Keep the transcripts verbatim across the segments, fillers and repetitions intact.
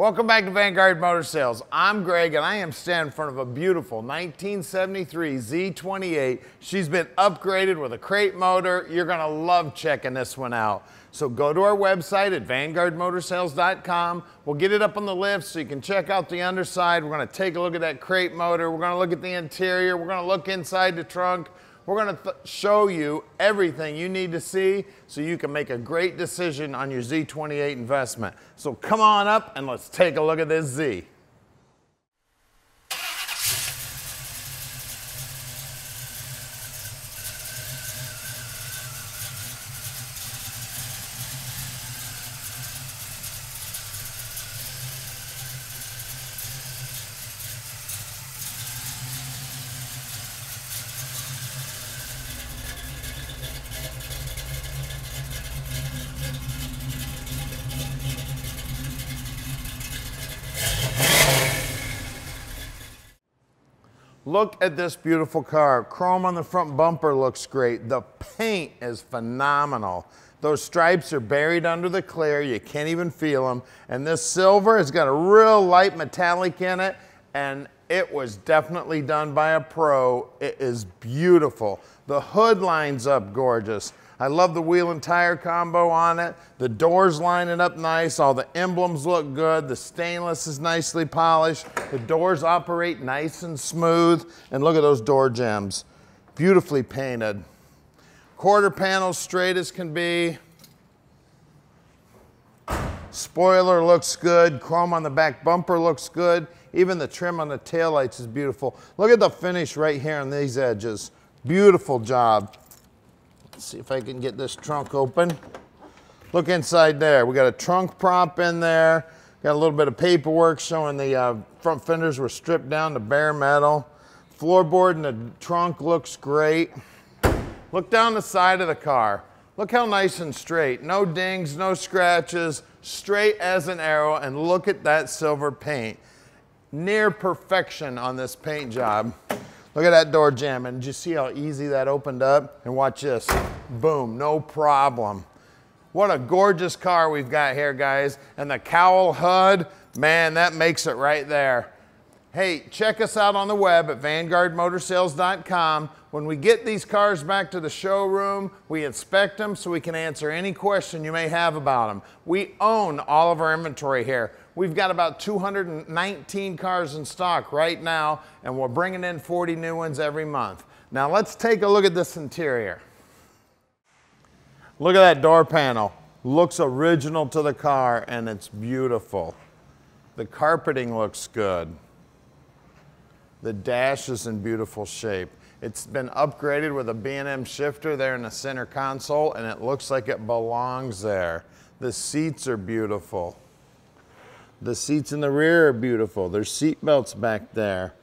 Welcome back to Vanguard Motor Sales. I'm Greg and I am standing in front of a beautiful nineteen seventy-three Z twenty-eight. She's been upgraded with a crate motor. You're gonna love checking this one out. So go to our website at vanguard motor sales dot com. We'll get it up on the lift so you can check out the underside. We're gonna take a look at that crate motor. We're gonna look at the interior. We're gonna look inside the trunk. We're gonna th- show you everything you need to see so you can make a great decision on your Z twenty-eight investment. So come on up and let's take a look at this Z. Look at this beautiful car. Chrome on the front bumper looks great. The paint is phenomenal. Those stripes are buried under the clear. You can't even feel them. And this silver has got a real light metallic in it, and it was definitely done by a pro. It is beautiful. The hood lines up gorgeous. I love the wheel and tire combo on it. The doors lining up nice. All the emblems look good. The stainless is nicely polished. The doors operate nice and smooth. And look at those door gems. Beautifully painted. Quarter panel straight as can be. Spoiler looks good. Chrome on the back bumper looks good. Even the trim on the taillights is beautiful. Look at the finish right here on these edges. Beautiful job. See if I can get this trunk open. Look inside there. We got a trunk prop in there. Got a little bit of paperwork showing the uh, front fenders were stripped down to bare metal. Floorboard in the trunk looks great. Look down the side of the car. Look how nice and straight. No dings, no scratches. Straight as an arrow, and look at that silver paint. Near perfection on this paint job. Look at that door jamb, and did you see how easy that opened up? And watch this, boom, no problem. What a gorgeous car we've got here, guys. And the cowl H U D, man, that makes it right there. Hey, check us out on the web at vanguard motor sales dot com. When we get these cars back to the showroom, we inspect them so we can answer any question you may have about them. We own all of our inventory here. We've got about two hundred nineteen cars in stock right now, and we're bringing in forty new ones every month. Now let's take a look at this interior. Look at that door panel. Looks original to the car, and it's beautiful. The carpeting looks good. The dash is in beautiful shape. It's been upgraded with a B and M shifter there in the center console, and it looks like it belongs there. The seats are beautiful. The seats in the rear are beautiful. There's seat belts back there.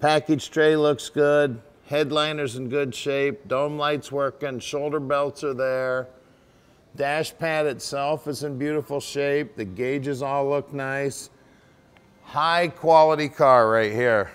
Package tray looks good. Headliner's in good shape. Dome lights working. Shoulder belts are there. Dash pad itself is in beautiful shape. The gauges all look nice. High quality car right here.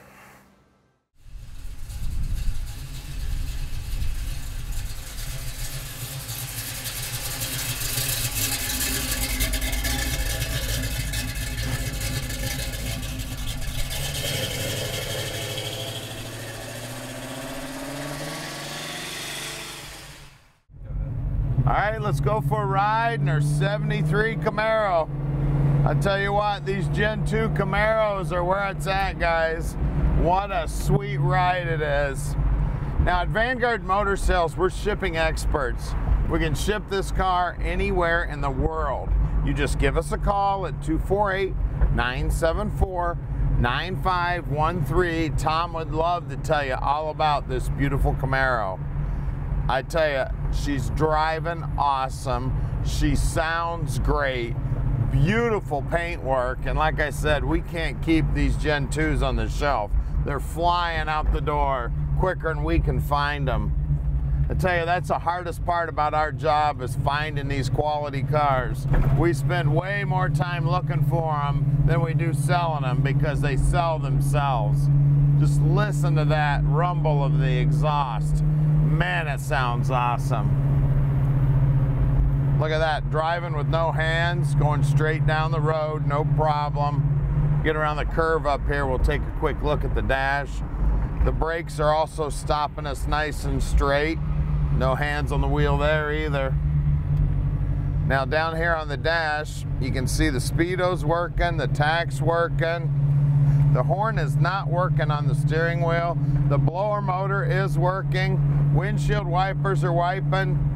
All right, let's go for a ride in our seventy-three Camaro. I tell you what, these Gen two Camaros are where it's at, guys. What a sweet ride it is. Now at Vanguard Motor Sales, we're shipping experts. We can ship this car anywhere in the world. You just give us a call at two four eight, nine seven four, nine five one three. Tom would love to tell you all about this beautiful Camaro. I tell you, she's driving awesome. She sounds great. Beautiful paintwork, and like I said, we can't keep these Gen twos on the shelf. They're flying out the door quicker than we can find them. I tell you, that's the hardest part about our job is finding these quality cars. We spend way more time looking for them than we do selling them because they sell themselves. Just listen to that rumble of the exhaust. Man, it sounds awesome. Look at that, driving with no hands, going straight down the road, no problem. Get around the curve up here, we'll take a quick look at the dash. The brakes are also stopping us nice and straight. No hands on the wheel there either. Now down here on the dash, you can see the speedo's working, the tach's working. The horn is not working on the steering wheel. The blower motor is working. Windshield wipers are wiping.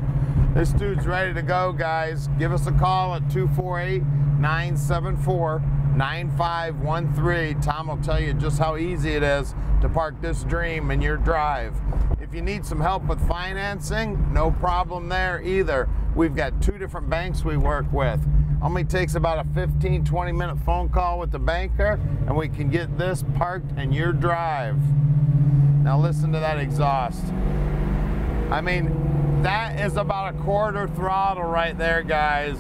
This dude's ready to go, guys. Give us a call at two four eight, nine seven four, nine five one three. Tom will tell you just how easy it is to park this dream in your drive. If you need some help with financing, no problem there either. We've got two different banks we work with. Only takes about a fifteen, twenty minute phone call with the banker, and we can get this parked in your drive. Now listen to that exhaust. I mean, that is about a quarter throttle right there, guys.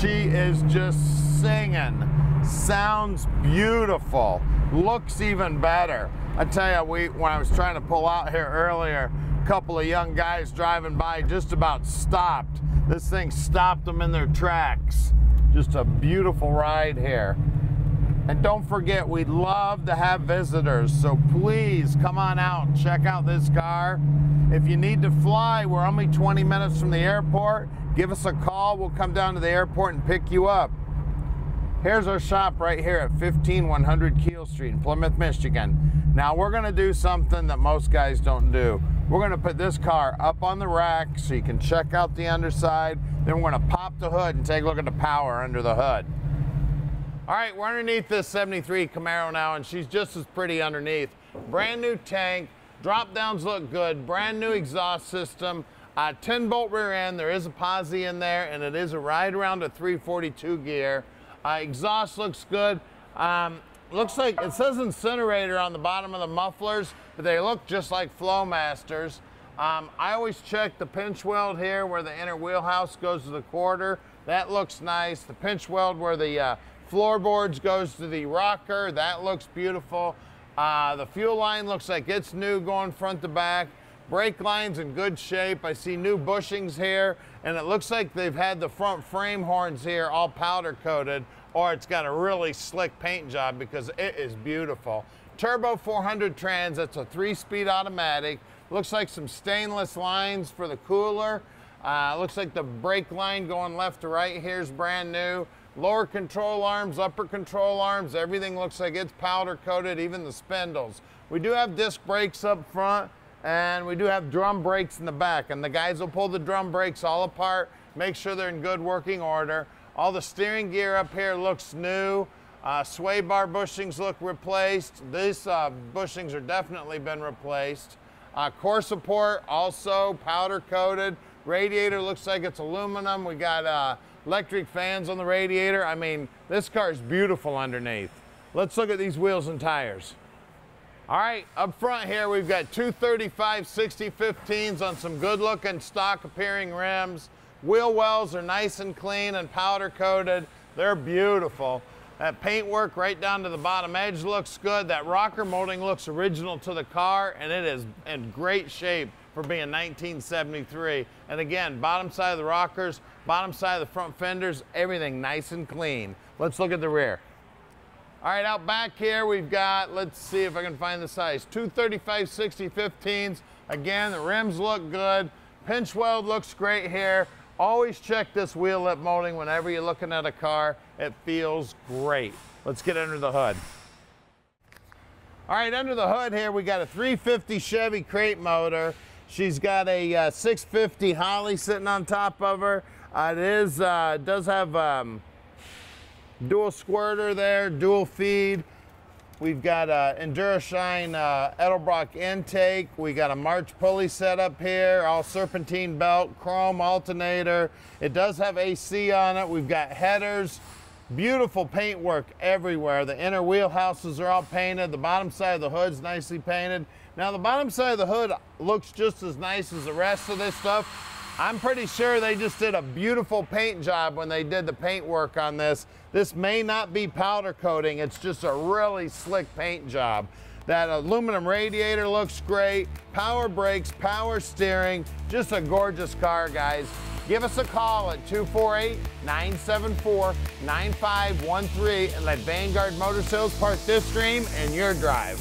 She is just singing. Sounds beautiful. Looks even better. I tell you, we, when I was trying to pull out here earlier, a couple of young guys driving by just about stopped. This thing stopped them in their tracks. Just a beautiful ride here. And don't forget, we'd love to have visitors, so please come on out and check out this car. If you need to fly, we're only twenty minutes from the airport. Give us a call, we'll come down to the airport and pick you up. Here's our shop right here at fifteen one hundred Keel Street in Plymouth, Michigan. Now we're gonna do something that most guys don't do. We're gonna put this car up on the rack so you can check out the underside, then we're gonna pop the hood and take a look at the power under the hood. All right, we're underneath this seventy-three Camaro now, and she's just as pretty underneath. Brand new tank, drop downs look good, brand new exhaust system, uh, ten bolt rear end, there is a posi in there, and it is a ride around to three forty-two gear. Uh, exhaust looks good. Um, looks like, it says incinerator on the bottom of the mufflers, but they look just like Flowmasters. Um, I always check the pinch weld here where the inner wheelhouse goes to the quarter. That looks nice. The pinch weld where the uh, floorboards goes to the rocker, that looks beautiful. Uh, the fuel line looks like it's new going front to back. Brake line's in good shape. I see new bushings here, and it looks like they've had the front frame horns here all powder coated, or it's got a really slick paint job because it is beautiful. Turbo four hundred trans, that's a three-speed automatic. Looks like some stainless lines for the cooler. Uh, looks like the brake line going left to right here's brand new. Lower control arms, upper control arms, everything looks like it's powder coated, even the spindles. We do have disc brakes up front, and we do have drum brakes in the back, and the guys will pull the drum brakes all apart, make sure they're in good working order. All the steering gear up here looks new. Uh, sway bar bushings look replaced. These uh, bushings are definitely been replaced. Uh, core support also powder coated. Radiator looks like it's aluminum. We got uh, electric fans on the radiator. I mean, this car is beautiful underneath. Let's look at these wheels and tires. All right, up front here, we've got two thirty-five sixty fifteens on some good looking stock appearing rims. Wheel wells are nice and clean and powder coated. They're beautiful. That paintwork right down to the bottom edge looks good. That rocker molding looks original to the car, and it is in great shape for being nineteen seventy-three. And again, bottom side of the rockers, bottom side of the front fenders, everything nice and clean. Let's look at the rear. All right, out back here we've got, let's see if I can find the size, two thirty-five sixty fifteens. Again, the rims look good. Pinch weld looks great here. Always check this wheel lip molding whenever you're looking at a car. It feels great. Let's get under the hood. All right, under the hood here we got a three fifty Chevy crate motor. She's got a uh, six fifty Holley sitting on top of her. Uh, it is, uh, does have um, dual squirter there, dual feed. We've got a EnduraShine uh, Edelbrock intake. We got a March pulley set up here, all serpentine belt, chrome alternator. It does have A C on it. We've got headers. Beautiful paintwork everywhere. The inner wheelhouses are all painted. The bottom side of the hood's nicely painted. Now the bottom side of the hood looks just as nice as the rest of this stuff. I'm pretty sure they just did a beautiful paint job when they did the paintwork on this. This may not be powder coating, it's just a really slick paint job. That aluminum radiator looks great. Power brakes, power steering. Just a gorgeous car, guys. Give us a call at two four eight, nine seven four, nine five one three and let Vanguard Motor Sales park this dream in your drive.